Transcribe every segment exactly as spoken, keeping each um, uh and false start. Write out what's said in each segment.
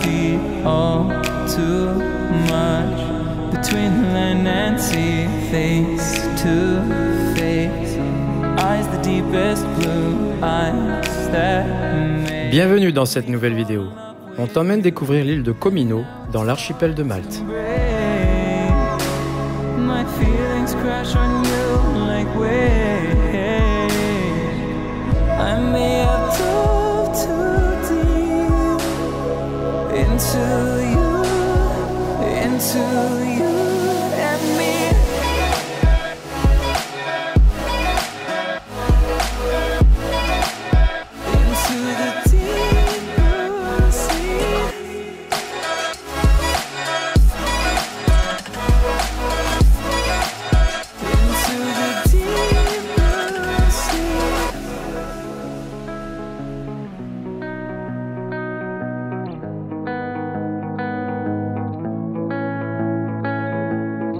feet, all too much. Between her and Nancy, face to face, eyes the deepest blue, eyes that make. Bienvenue dans cette nouvelle vidéo. On t'emmène découvrir l'île de Comino dans l'archipel de Malte. My feelings crash on you like waves. I may have dove too deep into you, into you.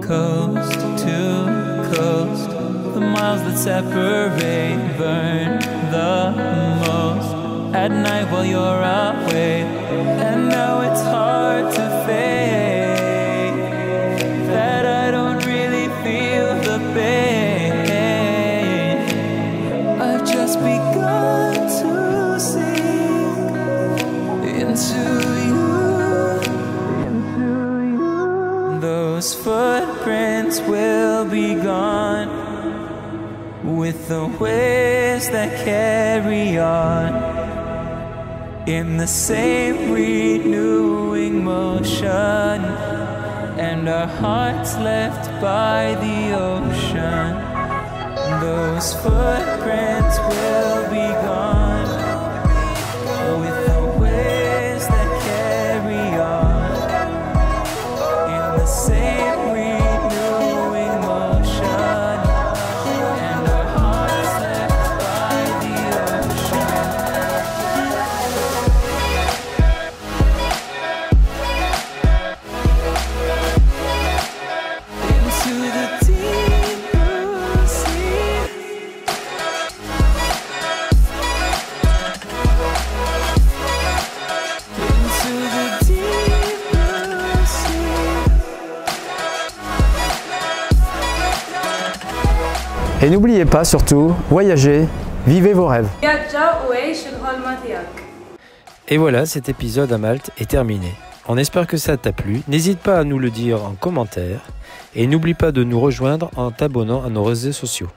Coast to coast, the miles that separate burn the most. At night while you're away, and now it's hard to fake that I don't really feel the pain. I've just begun to sink into those footprints will be gone with the waves that carry on in the same renewing motion, and our hearts left by the ocean. Those footprints will be gone with the waves that carry on in the same. Et n'oubliez pas surtout, voyagez, vivez vos rêves. Et voilà, cet épisode à Malte est terminé. On espère que ça t'a plu, n'hésite pas à nous le dire en commentaire et n'oublie pas de nous rejoindre en t'abonnant à nos réseaux sociaux.